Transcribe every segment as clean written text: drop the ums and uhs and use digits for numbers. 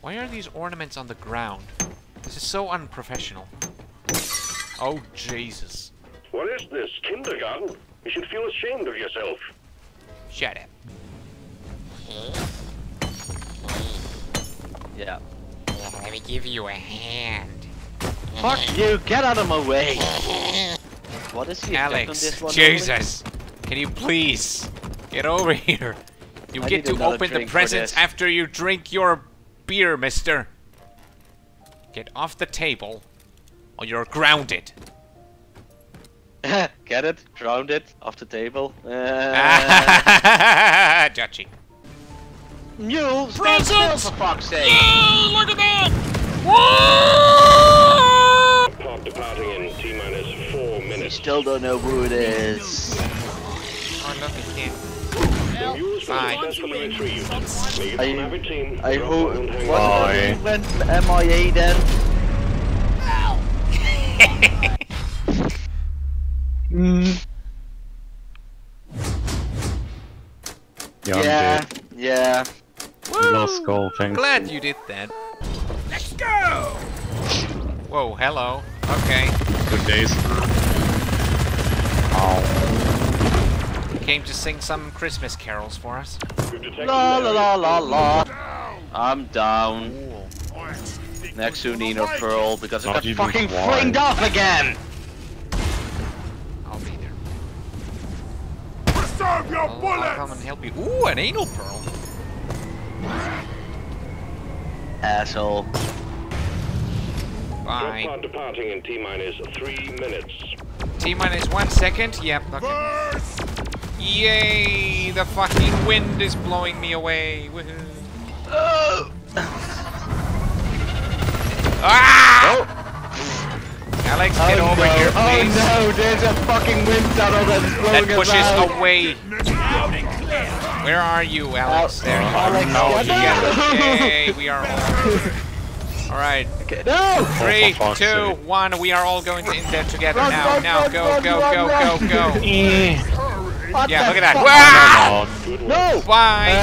Why are these ornaments on the ground? This is so unprofessional. Oh, Jesus. What is this? Kindergarten? You should feel ashamed of yourself. Shut up. Yeah. Let me give you a hand. Fuck you! Get out of my way! What is he? Alex, on this one, Jesus! Really? Can you please get over here? You I get to open the presents after you drink your beer, mister. Get off the table, or you're grounded. Get it? Grounded? Off the table? Judgy. You! Presents! For fuck's sake! Yeah, look at that! Whoa! Pop departing in T-minus 4 minutes. You still don't know who it is. Oh, look, it's him. I hope... What went MIA then? Ow! Mm. Yeah, yeah. No skull thing. Glad you did that. Let's go! Whoa, hello. Okay. Good days. Ow. Came to sing some Christmas carols for us. La la la la la. I'm down. Next to Nino Pearl because I got fucking flamed off again! Oh, I'll come and help you. Ooh, an anal pearl. Asshole. Bye. Your pod departing in T-minus 3 minutes. T-minus 1 second? Yep. Okay. Yay! The fucking wind is blowing me away. Woohoo. Oh. Ah! Oh. Alex, get over here, please. Oh no, there's a fucking wind tunnel that's blowing us out. That pushes away. Where are you, Alex? There you are. No, yay, we are all. Alright. Okay, no! 3, 2, 1, we are all going in there together now. Now, go, go, go, go, go. Yeah, look at that. No! Why?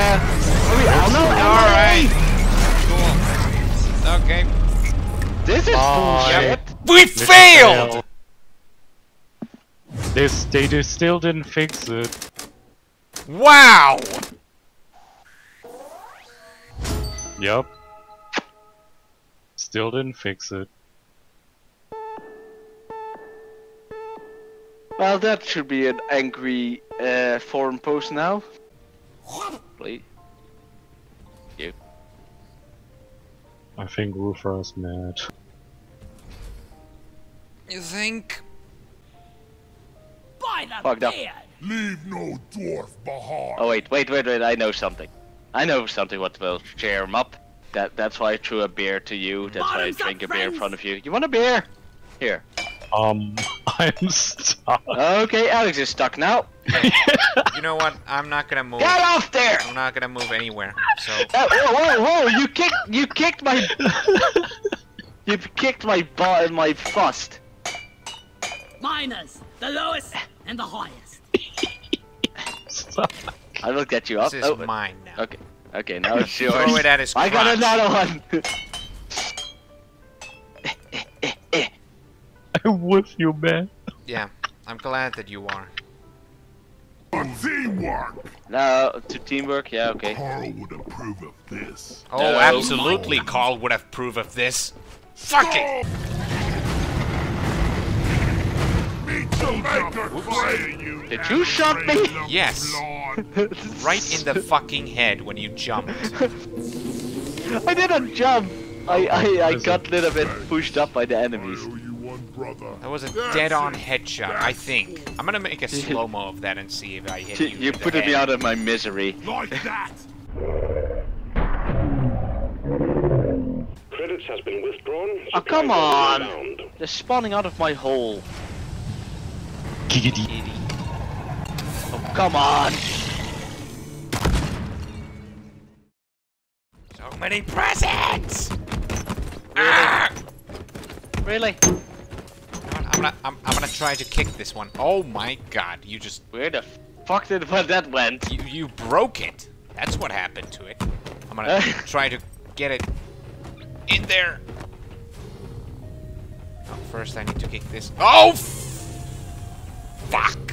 Alright. Cool. Okay. This is bullshit. We failed! They still didn't fix it. Wow! Yep. Still didn't fix it. Well, that should be an angry forum post now. Please. You. I think Rufra is mad. You think? By the fuck man! Leave no dwarf behind. Oh wait! I know something. What will cheer him up. That's why I threw a beer to you. That's why I drink a beer in front of you. You want a beer? Here. I'm stuck. Okay, Alex is stuck now. You know what? I'm not gonna move. Get off there! I'm not gonna move anywhere. So. Whoa! You kicked my. You kicked my butt and my bust. Minus the lowest and the highest. I looked at you up. This is mine now. Okay. Okay, now it's yours. Throw it at his crotch. I got another one. I'm with you, man. Yeah, I'm glad that you are. Teamwork. No, to teamwork. Yeah, okay. Carl would approve of this. Oh, no, absolutely, Carl would approve of this. Fuck it! Did you shot me? Yes. Right in the fucking head when you jumped. I didn't jump. I got a little bit pushed up by the enemies. That was a dead-on headshot, I think. I'm gonna make a slow-mo of that and see if I hit you. You put me out of my misery. Like that. Credits has been withdrawn. Oh, come on! They're spawning out of my hole. Giggity. Oh, come on! So many presents! Really? Ah! Really? I'm gonna try to kick this one. Oh my god, you just... Where the fuck did that went? You broke it. That's what happened to it. I'm gonna try to get it In there! Oh, first I need to kick this. Oh! Fuck!